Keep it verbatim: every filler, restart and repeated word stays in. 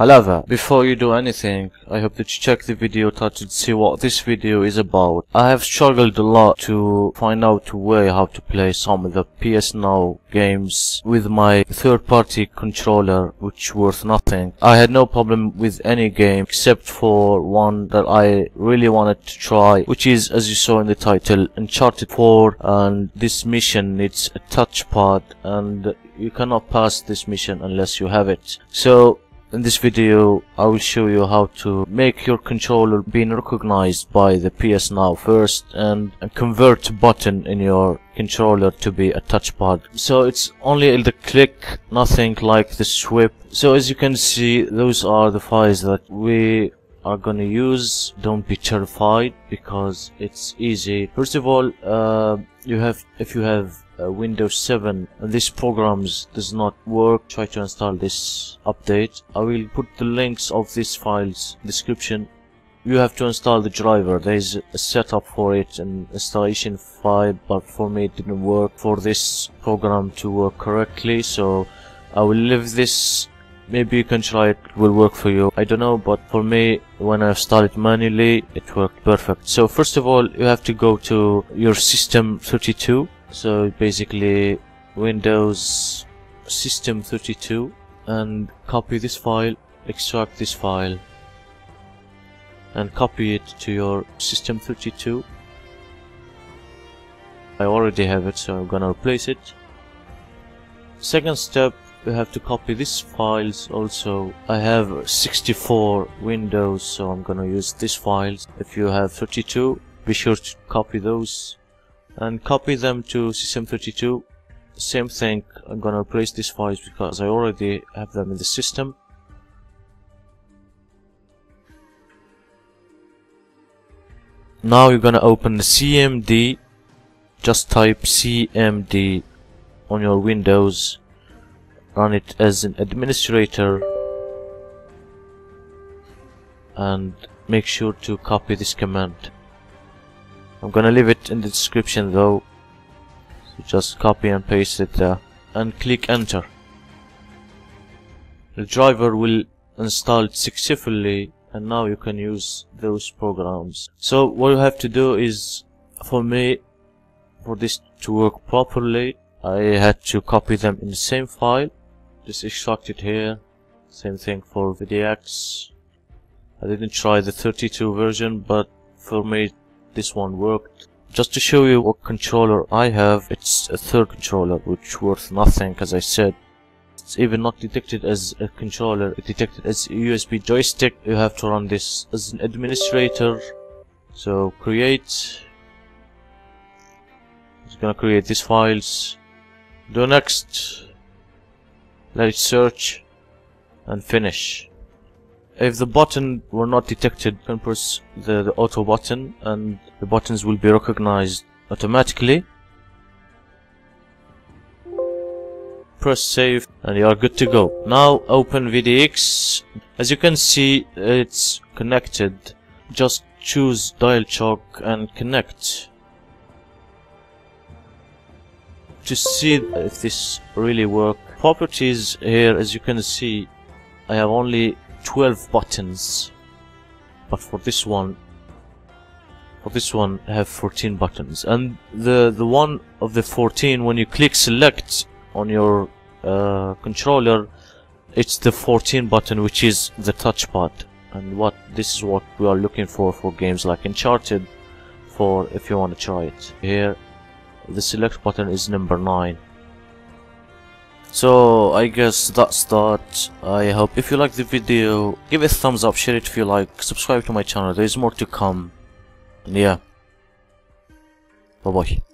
However, before you do anything, I hope that you check the video title to see what this video is about. I have struggled a lot to find out a way how to play some of the P S Now games with my third-party controller, which worth nothing. I had no problem with any game except for one that I really wanted to try, which is, as you saw in the title, Uncharted four, and this mission needs a touchpad, and you cannot pass this mission unless you have it. So, in this video, I will show you how to make your controller being recognized by the P S Now first and convert a button in your controller to be a touchpad. So it's only the click, nothing like the swipe. So as you can see, those are the files that we are gonna use. Don't be terrified because it's easy. First of all, uh, you have if you have Uh, Windows seven and this programs does not work, try to install this update. I will put the links of these files in description. You have to install the driver. There is a setup for it and installation file, but for me it didn't work for this program to work correctly, so I will leave this. Maybe you can try it, it will work for you, I don't know, but for me when I installed it manually it worked perfect. So first of all you have to go to your system thirty-two. So basically Windows system thirty-two and copy this file, extract this file and copy it to your system thirty-two. I already have it, so I'm gonna replace it. Second step, we have to copy these files also. I have sixty-four Windows, so I'm gonna use these files. If you have thirty-two, be sure to copy those and copy them to system thirty-two. Same thing, I'm gonna replace these files because I already have them in the system. Now you're gonna open the C M D. Just type C M D on your Windows, run it as an administrator and make sure to copy this command. I'm gonna leave it in the description though, so just copy and paste it there and click enter. The driver will install successfully and now you can use those programs. So what you have to do is, for me, for this to work properly, I had to copy them in the same file, just extract it here. Same thing for V D X. I didn't try the thirty-two version, but for me this one worked. Just to show you what controller I have, it's a third controller which worth nothing, as I said. It's even not detected as a controller, it's detected as a U S B joystick. You have to run this as an administrator. So create, it's gonna create these files, do next, let it search and finish. If the button were not detected, you can press the, the auto button and the buttons will be recognized automatically. Press save and you are good to go. Now open V D X. As you can see it's connected. Just choose dial choke and connect. To see if this really works, properties here, as you can see I have only twelve buttons, but for this one for this one I have fourteen buttons, and the the one of the fourteen, when you click select on your uh, controller, it's the fourteen button which is the touchpad, and what this is what we are looking for for games like Uncharted four if you want to try it. Here the select button is number nine. So I guess that's that. I hope if you like the video, give it a thumbs up, share it if you like, subscribe to my channel, there is more to come. And yeah, bye bye.